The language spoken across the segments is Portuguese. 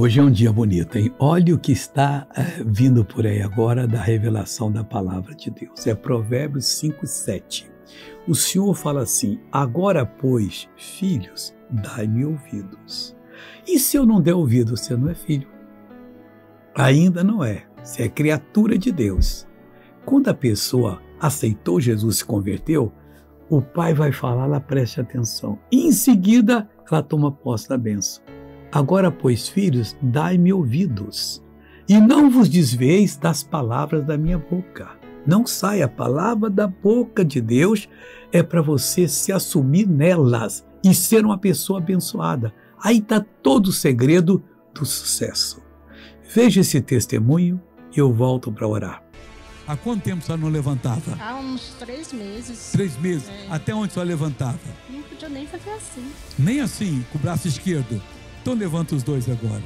hoje é um dia bonito, hein? Olha o que está vindo por aí agora da revelação da palavra de Deus. É Provérbios 5:7. O Senhor fala assim: agora, pois, filhos, dai-me ouvidos. E se eu não der ouvido, você não é filho. Ainda não é. Você é criatura de Deus. Quando a pessoa aceitou Jesus, se converteu, o Pai vai falar, ela preste atenção. E em seguida, ela toma posse da bênção. Agora, pois, filhos, dai-me ouvidos. E não vos desvieis das palavras da minha boca. Não sai a palavra da boca de Deus. É para você se assumir nelas e ser uma pessoa abençoada. Aí está todo o segredo do sucesso. Veja esse testemunho e eu volto para orar. Há quanto tempo a senhora não levantava? Há uns 3 meses. 3 meses? É. Até onde a senhora levantava? Não podia nem fazer assim. Nem assim, com o braço esquerdo? Então levanta os dois agora.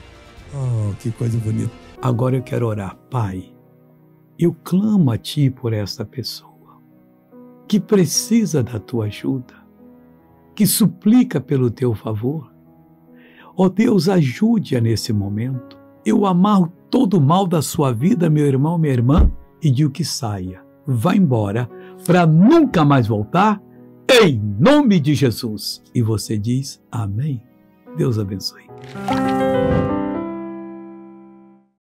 Oh, que coisa bonita. Agora eu quero orar. Pai, eu clamo a Ti por essa pessoa que precisa da Tua ajuda, que suplica pelo Teu favor. Ó Deus, ajude-a nesse momento. Eu amarro todo o mal da sua vida, meu irmão, minha irmã, e digo que saia, vá embora, para nunca mais voltar, em nome de Jesus. E você diz amém. Deus abençoe.